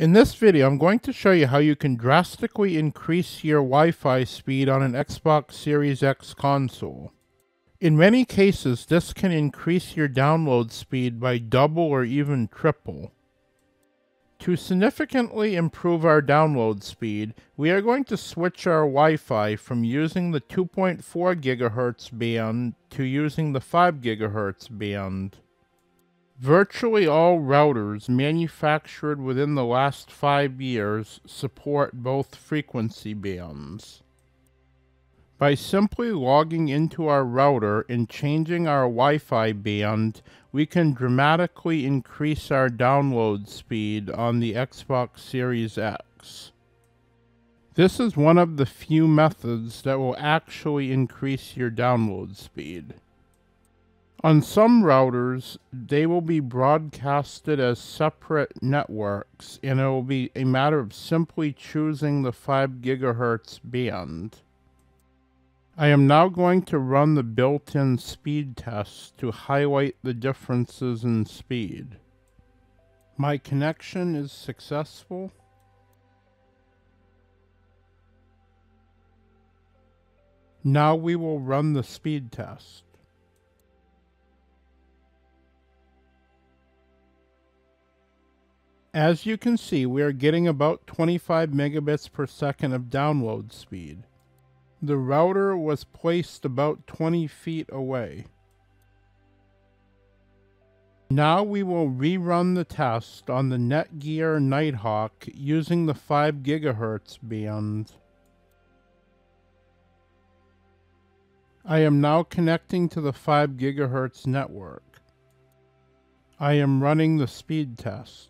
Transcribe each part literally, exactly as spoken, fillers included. In this video, I'm going to show you how you can drastically increase your Wi-Fi speed on an Xbox Series X console. In many cases, this can increase your download speed by double or even triple. To significantly improve our download speed, we are going to switch our Wi-Fi from using the two point four gigahertz band to using the five gigahertz band. Virtually all routers manufactured within the last five years support both frequency bands. By simply logging into our router and changing our Wi-Fi band, we can dramatically increase our download speed on the Xbox Series X. This is one of the few methods that will actually increase your download speed. On some routers, they will be broadcasted as separate networks, and it will be a matter of simply choosing the five gigahertz band. I am now going to run the built-in speed test to highlight the differences in speed. My connection is successful. Now we will run the speed test. As you can see, we are getting about twenty-five megabits per second of download speed. The router was placed about twenty feet away. Now we will rerun the test on the Netgear Nighthawk using the five gigahertz band. I am now connecting to the five gigahertz network. I am running the speed test.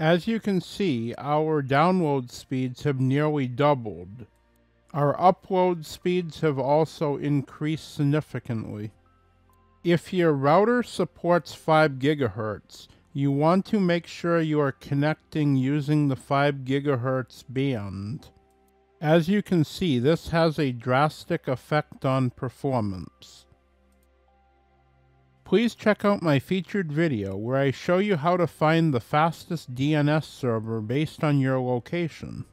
As you can see, our download speeds have nearly doubled. Our upload speeds have also increased significantly. If your router supports five gigahertz, you want to make sure you are connecting using the five gigahertz band. As you can see, this has a drastic effect on performance. Please check out my featured video where I show you how to find the fastest D N S server based on your location.